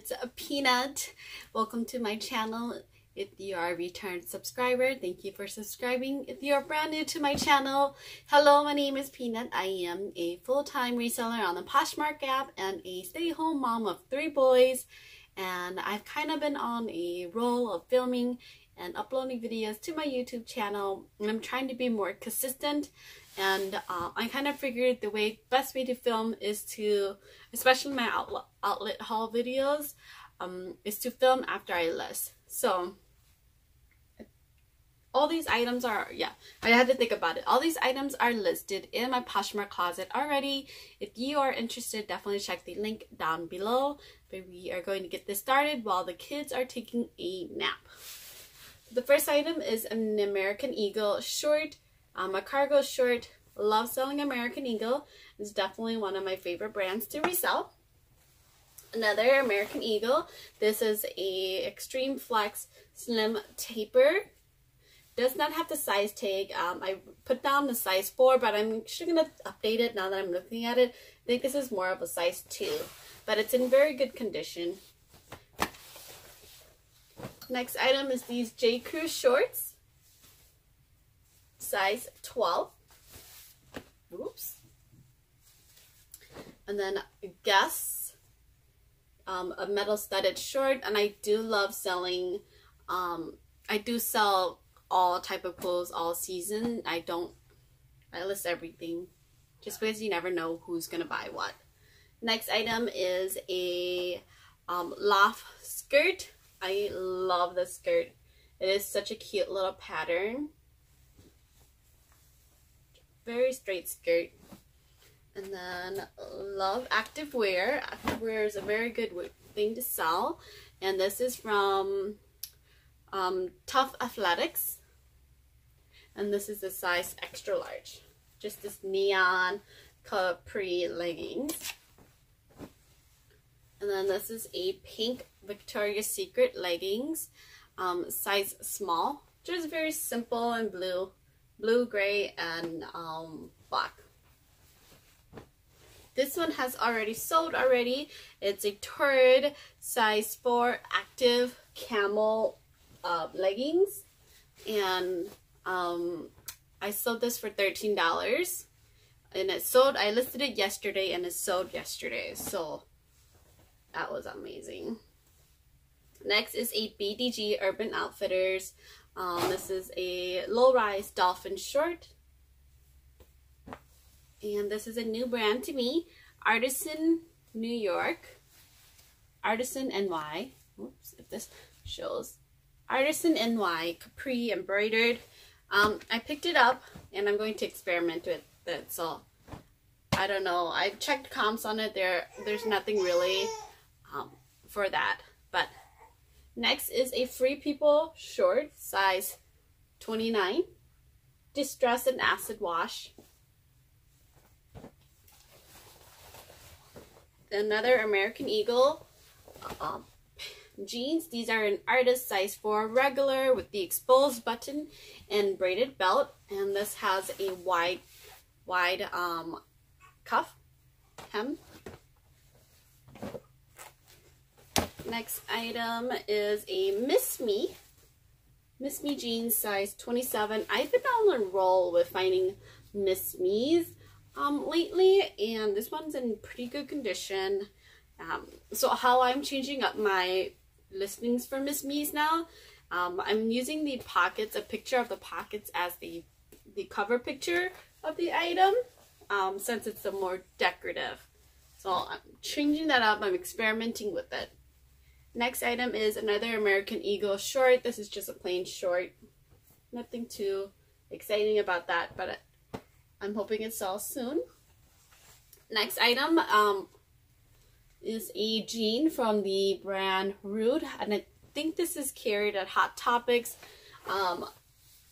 it's a Peanut. Welcome to my channel. If you are a returned subscriber, thank you for subscribing. If you are brand new to my channel, hello, my name is Peanut. I am a full-time reseller on the Poshmark app and a stay-home mom of 3 boys. And I've kind of been on a roll of filming and uploading videos to my YouTube channel. And I'm trying to be more consistent. And I kind of figured the best way to film is to, especially my outlet haul videos, is to film after I list. So all these items are, yeah, I had to think about it. All these items are listed in my Poshmark closet already. If you are interested, definitely check the link down below. But we are going to get this started while the kids are taking a nap. The first item is an American Eagle short. A cargo short. Love selling American Eagle. It's definitely one of my favorite brands to resell. Another American Eagle. This is a Extreme Flex Slim Taper. Does not have the size tag. I put down the size 4, but I'm actually going to update it now that I'm looking at it. I think this is more of a size 2, but it's in very good condition. Next item is these J.Crew shorts. Size 12. Oops. And then Guess. A metal studded short, and I do love selling, I do sell all type of clothes all season. I list everything just because you never know who's gonna buy what. Next item is a Loft skirt. I love this skirt. It is such a cute little pattern. Very straight skirt. And then love activewear. Activewear is a very good thing to sell. And this is from Tough Athletics. And this is the size extra large. Just this neon capri leggings. And then this is a pink Victoria's Secret leggings. Size small. Just very simple and blue. Blue, gray, and black. This one has already sold already. It's a third size 4 active camel leggings, and I sold this for $13, and it sold. I listed it yesterday and it sold yesterday, so that was amazing. Next is a BDG Urban Outfitters. This is a low-rise dolphin short. And this is a new brand to me, Artisan NY. Artisan NY. Oops, if this shows. Artisan NY capri embroidered. I picked it up and I'm going to experiment with it. So I don't know. I've checked comps on it. There's nothing really for that. But next is a Free People short, size 29, distress and acid wash. Another American Eagle jeans. These are an Artist size 4 regular with the exposed button and braided belt, and this has a wide cuff hem. Next item is a Miss Me jeans, size 27. I've been on a roll with finding Miss Me's lately, and this one's in pretty good condition. So how I'm changing up my listings for Miss Me's now, I'm using the pockets, a picture of the pockets as the cover picture of the item, since it's a more decorative. So I'm changing that up. I'm experimenting with it. Next item is another American Eagle short. This is just a plain short. Nothing too exciting about that, but I'm hoping it sells soon. Next item is a jean from the brand Root, and I think this is carried at Hot Topics.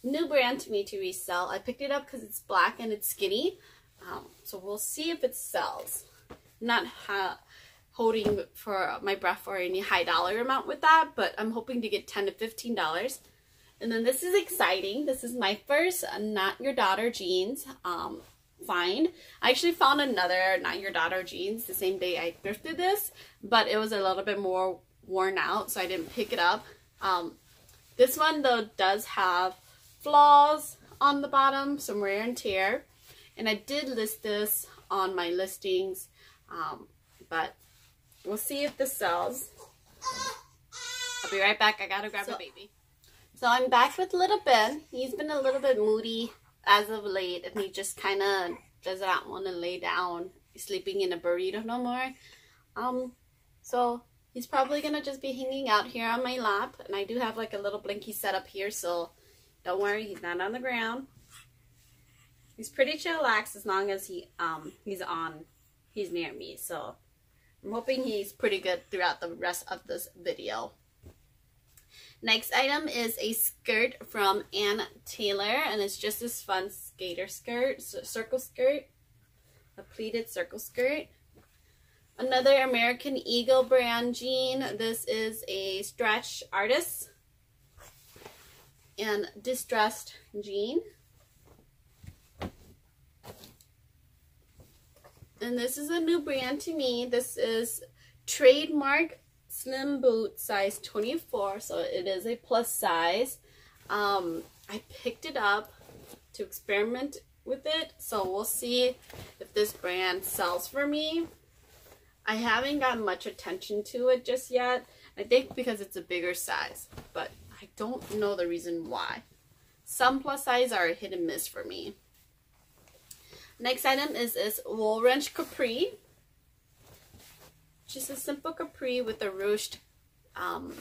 New brand to me to resell. I picked it up because it's black and it's skinny, so we'll see if it sells. I'm not holding for my breath for any high dollar amount with that, but I'm hoping to get $10 to $15. And then this is exciting. This is my first Not Your Daughter jeans. find. I actually found another Not Your Daughter jeans the same day I thrifted this, but it was a little bit more worn out, so I didn't pick it up. This one though does have flaws on the bottom, some wear and tear, and I did list this on my listings, but we'll see if this sells. I'll be right back. I gotta grab the baby. So I'm back with little Ben. He's been a little bit moody as of late, and he just kind of does not want to lay down sleeping in a burrito no more. So he's probably gonna just be hanging out here on my lap, and I do have like a little blankie set up here, so don't worry, he's not on the ground. He's pretty chillaxed as long as he's near me. So I'm hoping he's pretty good throughout the rest of this video. Next item is a skirt from Ann Taylor, and it's just this fun skater skirt, circle skirt, a pleated circle skirt. Another American Eagle brand jean. This is a stretch artist and distressed jean. And this is a new brand to me. This is Trademark Slim Boot size 24, so it is a plus size. I picked it up to experiment with it, so we'll see if this brand sells for me. I haven't gotten much attention to it just yet. I think because it's a bigger size, but I don't know the reason why. Some plus size are a hit and miss for me. Next item is this Wool Wrench capri. Just a simple capri with a ruched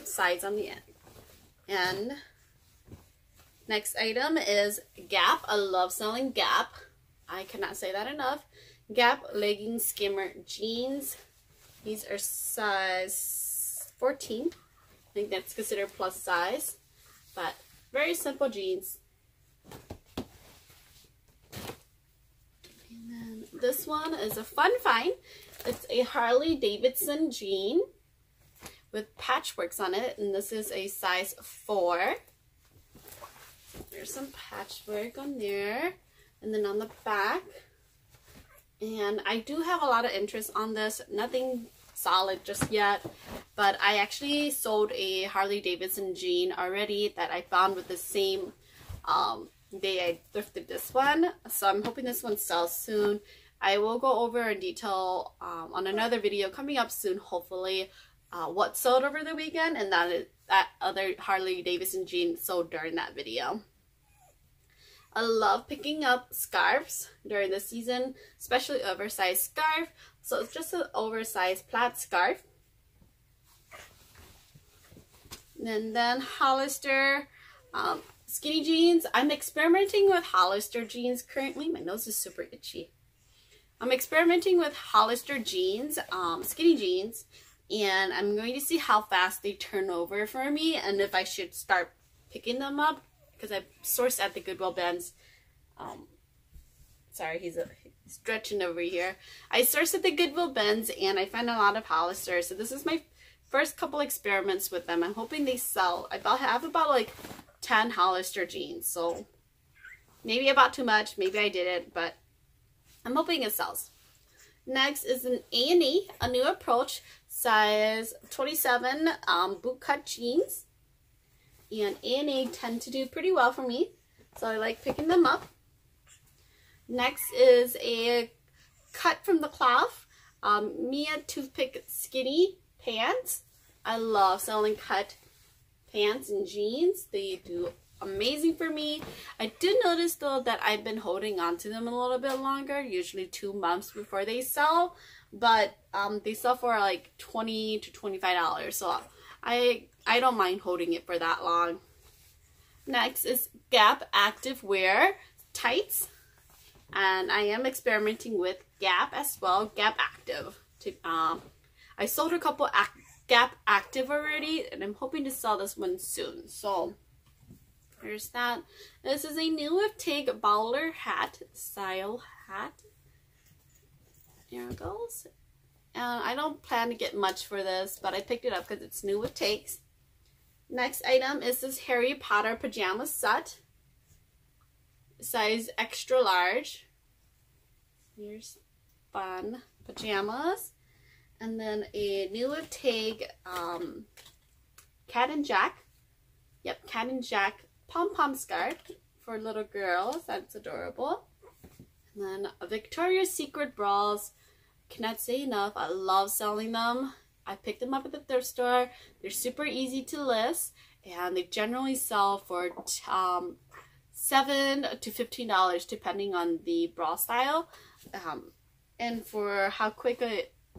sides on the end. And next item is Gap. I love selling Gap. I cannot say that enough. Gap legging skimmer jeans. These are size 14. I think that's considered plus size. But very simple jeans. This one is a fun find. It's a Harley-Davidson jean with patchworks on it, and this is a size 4. There's some patchwork on there, and then on the back. And I do have a lot of interest on this. Nothing solid just yet, but I actually sold a Harley-Davidson jean already that I found with the same day I thrifted this one, so I'm hoping this one sells soon. I will go over in detail on another video coming up soon, hopefully, what sold over the weekend, and that other Harley-Davidson jean sold during that video. I love picking up scarves during the season, especially oversized scarf. So it's just an oversized plaid scarf. And then Hollister skinny jeans. I'm experimenting with Hollister jeans currently. My nose is super itchy. I'm experimenting with Hollister jeans, skinny jeans, and I'm going to see how fast they turn over for me and if I should start picking them up, because I sourced at the Goodwill bins. Sorry, he's stretching over here. I sourced at the Goodwill bins, and I found a lot of Hollister, so this is my first couple experiments with them. I'm hoping they sell. I have about like 10 Hollister jeans, so maybe I bought too much, maybe I didn't, but I'm hoping it sells. Next is an A&E, a new approach, size 27 bootcut jeans, and A&E tend to do pretty well for me, so I like picking them up. Next is a cut from the cloth, Mia toothpick skinny pants. I love selling cut pants and jeans. They do amazing for me. I did notice though that I've been holding on to them a little bit longer, usually 2 months before they sell, but they sell for like $20 to $25, so I don't mind holding it for that long. Next is Gap Active Wear tights, and I am experimenting with Gap as well, Gap Active. I sold a couple Gap Active already, and I'm hoping to sell this one soon. So there's that. This is a new take bowler hat, style hat. There it goes. And I don't plan to get much for this, but I picked it up because it's new with takes. Next item is this Harry Potter pajama set, size extra large. Here's fun pajamas. And then a newer tag, Cat and Jack. Yep, Cat and Jack pom-pom scarf for little girls. That's adorable. And then a Victoria's Secret bras. Cannot say enough. I love selling them. I picked them up at the thrift store. They're super easy to list, and they generally sell for $7 to $15 depending on the bra style, and for how quick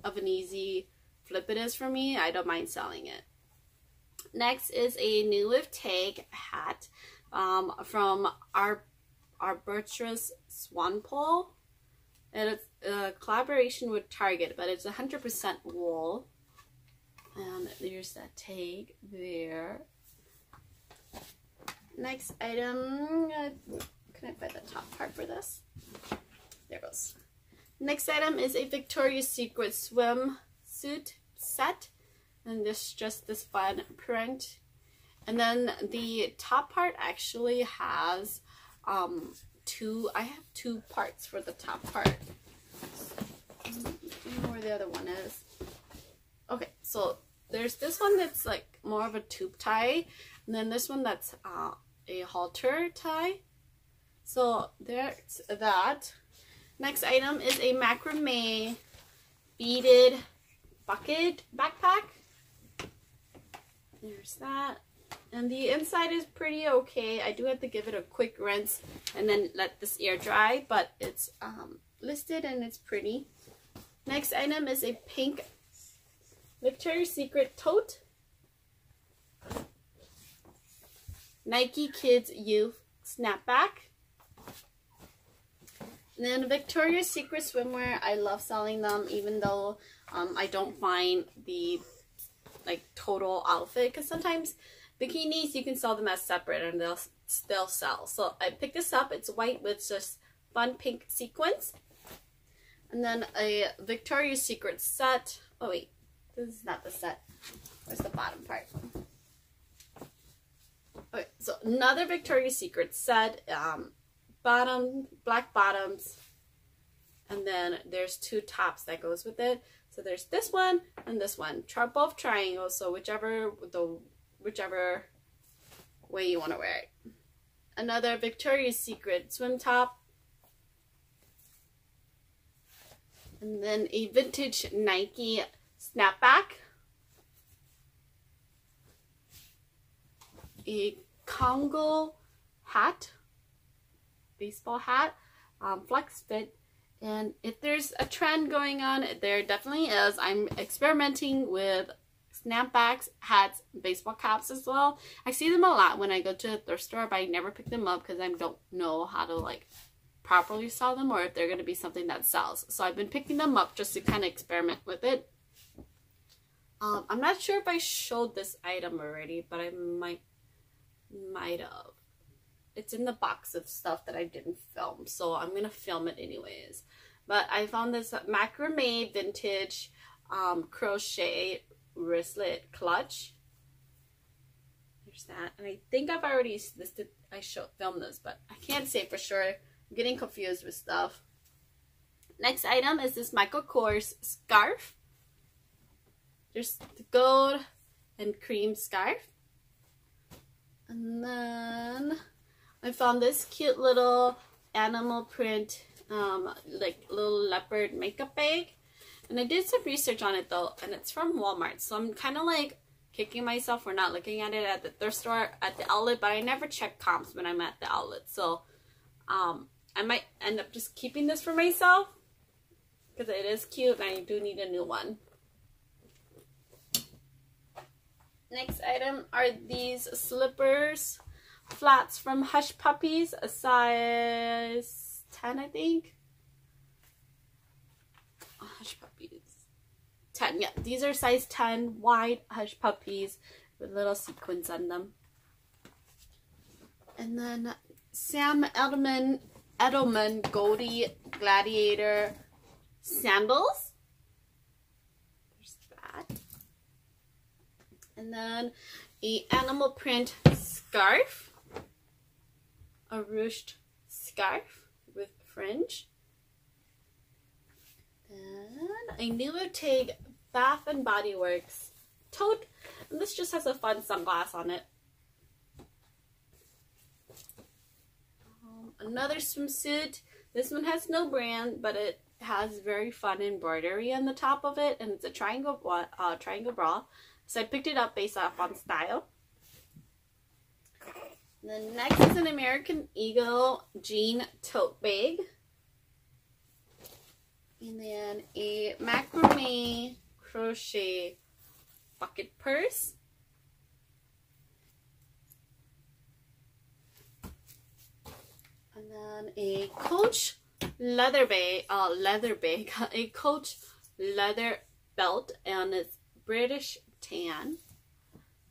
of an easy flip it is for me, I don't mind selling it. Next is a new lift tag hat from Arbitrous Swanpole, and it's a collaboration with Target, but it's 100% wool. And there's that tag there. Next item, can I find the top part for this? There it goes. Next item is a Victoria's Secret swimsuit set. And this just this fun print. And then the top part actually has I have two parts for the top part. I don't know where the other one is. Okay, so there's this one that's like more of a tube tie, and then this one that's a halter tie. So there's that. Next item is a macrame beaded bucket backpack. There's that. And the inside is pretty okay. I do have to give it a quick rinse and then let this air dry, but it's listed and it's pretty. Next item is a pink Victoria's Secret tote. Nike Kids Youth snapback. And then Victoria's Secret swimwear. I love selling them, even though I don't find the like total outfit, because sometimes bikinis, you can sell them as separate and they'll still sell. So I picked this up. It's white with just fun pink sequins. And then a Victoria's Secret set. Oh wait, this is not the set. Where's the bottom part? Okay, so another Victoria's Secret set. Black bottoms. And then there's two tops that goes with it. So there's this one and this one. Both triangles, so whichever way you want to wear it. Another Victoria's Secret swim top. And then a vintage Nike snapback. A Kangol hat, baseball hat, flex fit. And if there's a trend going on, there definitely is. I'm experimenting with snapbacks, hats, baseball caps as well. I see them a lot when I go to the thrift store, but I never pick them up because I don't know how to like properly sell them, or if they're going to be something that sells. So I've been picking them up just to kind of experiment with it. I'm not sure if I showed this item already, but I might have. It's in the box of stuff that I didn't film, so I'm going to film it anyways. But I found this macrame vintage crochet wristlet clutch. There's that. And I think I've already listed, filmed this, but I can't say for sure. I'm getting confused with stuff. Next item is this Michael Kors scarf. There's the gold and cream scarf. And then I found this cute little animal print, like little leopard makeup bag. And I did some research on it though, and it's from Walmart. So I'm kind of like kicking myself for not looking at it at the thrift store, at the outlet, but I never check comps when I'm at the outlet. So I might end up just keeping this for myself because it is cute and I do need a new one. Next item are these slippers, flats from Hush Puppies, a size 10, I think. Hush Puppies 10, yeah, these are size 10 wide Hush Puppies with little sequins on them. And then Sam Edelman Goldie Gladiator sandals. There's that. And then a animal print scarf, a ruched scarf with fringe. Then a new Tag Bath and Body Works tote. And this just has a fun sunglass on it. Another swimsuit. This one has no brand, but it has very fun embroidery on the top of it, and it's a triangle bra. So I picked it up based off on style. The next is an American Eagle jean tote bag. And then a macrame crochet bucket purse. And then a Coach leather bag, a Coach leather belt, and it's British tan.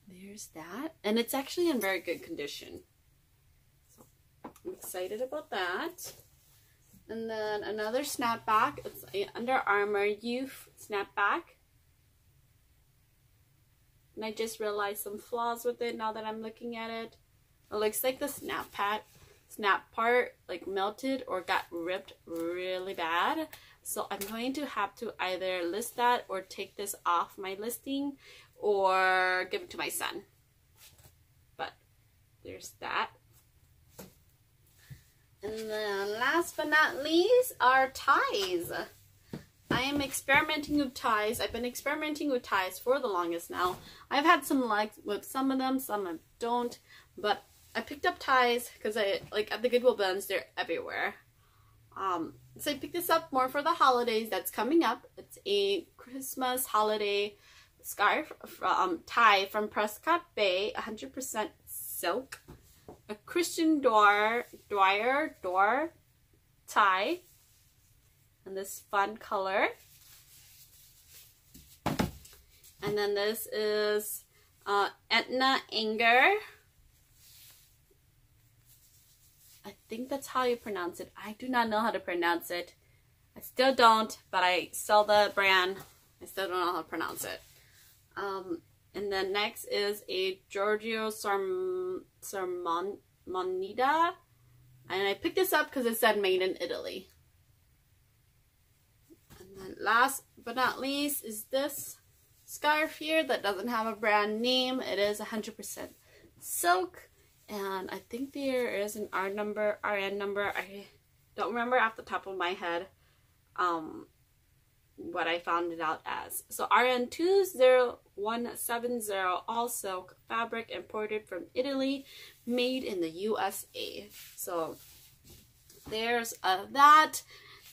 There's that, and it's actually in very good condition, so I'm excited about that. And then another snapback. It's an Under Armour Youth snapback, and I just realized some flaws with it now that I'm looking at it. It looks like the snap part like melted or got ripped really bad, so I'm going to have to either list that or take this off my listing or give it to my son. But there's that. And then last but not least are ties. I am experimenting with ties. I've been experimenting with ties for the longest now. I've had some luck with some of them, some I don't, but I picked up ties because I like at the Goodwill bins, they're everywhere. So I picked this up more for the holidays that's coming up. It's a Christmas holiday scarf tie from Prescott Bay, 100% silk. A Christian Dwyer tie in this fun color. And then this is Etna Inger. I think that's how you pronounce it. I do not know how to pronounce it. I still don't, but I sell the brand. I still don't know how to pronounce it. And then next is a Giorgio Sarmonida. And I picked this up because it said made in Italy. And then last but not least is this scarf here that doesn't have a brand name. It is 100% silk. And I think there is an RN number. I don't remember off the top of my head what I found it out as. So RN20170, all silk fabric imported from Italy, made in the USA. So there's that.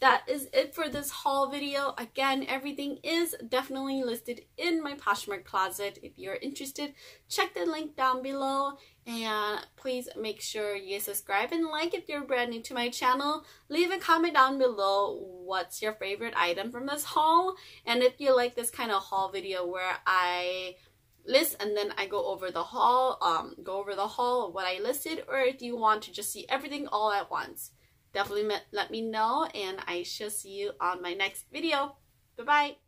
That is it for this haul video. Again, everything is definitely listed in my Poshmark closet. If you're interested, check the link down below. And please make sure you subscribe and like if you're brand new to my channel. Leave a comment down below what's your favorite item from this haul. And if you like this kind of haul video where I list and then I go over the haul, what I listed, or if you want to just see everything all at once. Definitely let me know, and I shall see you on my next video. Bye-bye.